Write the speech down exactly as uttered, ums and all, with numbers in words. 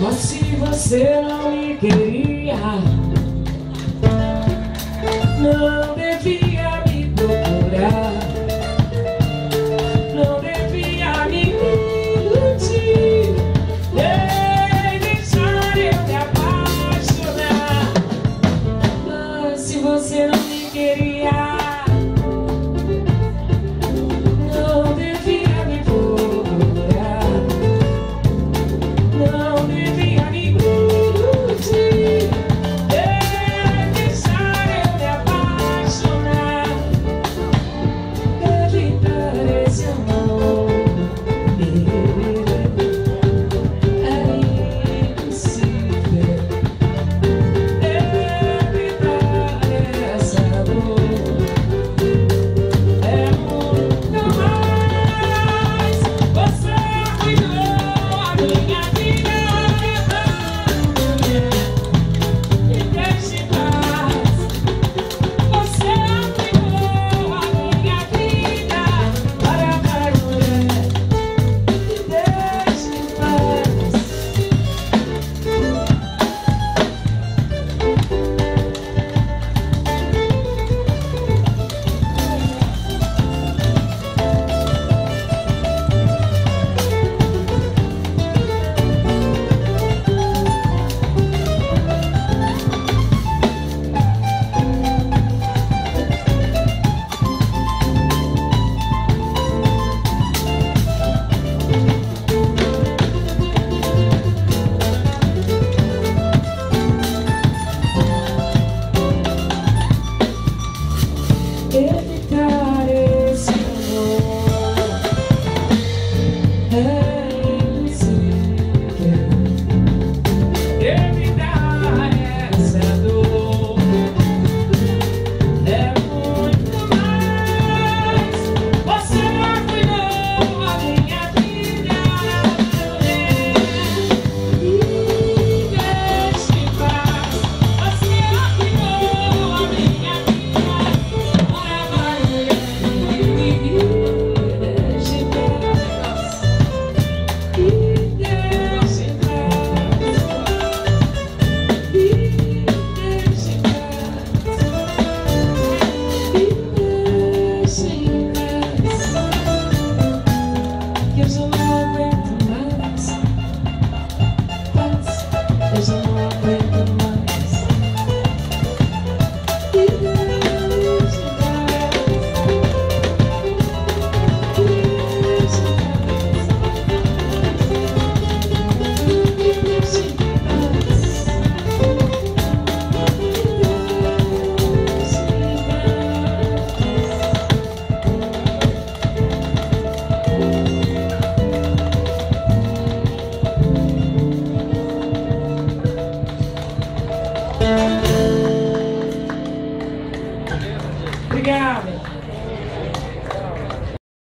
Mas se você não me queria,